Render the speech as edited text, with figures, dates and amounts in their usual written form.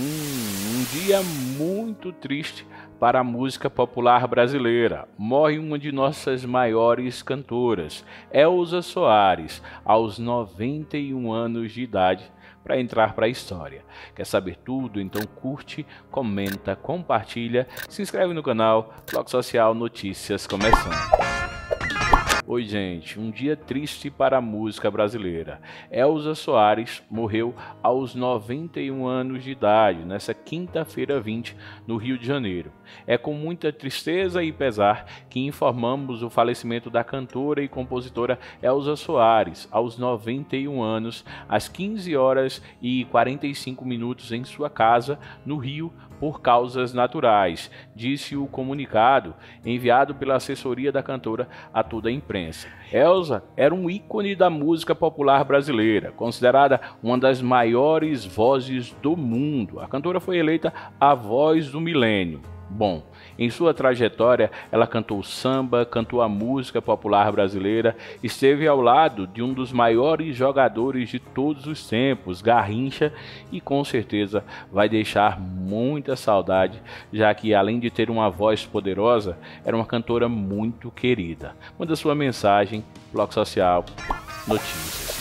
Um dia muito triste para a música popular brasileira. Morre uma de nossas maiores cantoras, Elza Soares, aos 91 anos de idade, para entrar para a história. Quer saber tudo? Então curte, comenta, compartilha, se inscreve no canal Ploc Social Notícias começando. Oi gente, um dia triste para a música brasileira. Elza Soares morreu aos 91 anos de idade, nessa quinta-feira 20, no Rio de Janeiro. É com muita tristeza e pesar que informamos o falecimento da cantora e compositora Elza Soares, aos 91 anos, às 15 horas e 45 minutos em sua casa, no Rio, por causas naturais, disse o comunicado enviado pela assessoria da cantora a toda a imprensa. Elza era um ícone da música popular brasileira, considerada uma das maiores vozes do mundo. A cantora foi eleita a voz do milênio. Bom, em sua trajetória, ela cantou samba, cantou a música popular brasileira, esteve ao lado de um dos maiores jogadores de todos os tempos, Garrincha, e com certeza vai deixar muita saudade, já que além de ter uma voz poderosa, era uma cantora muito querida. Manda sua mensagem, Ploc Social Notícias.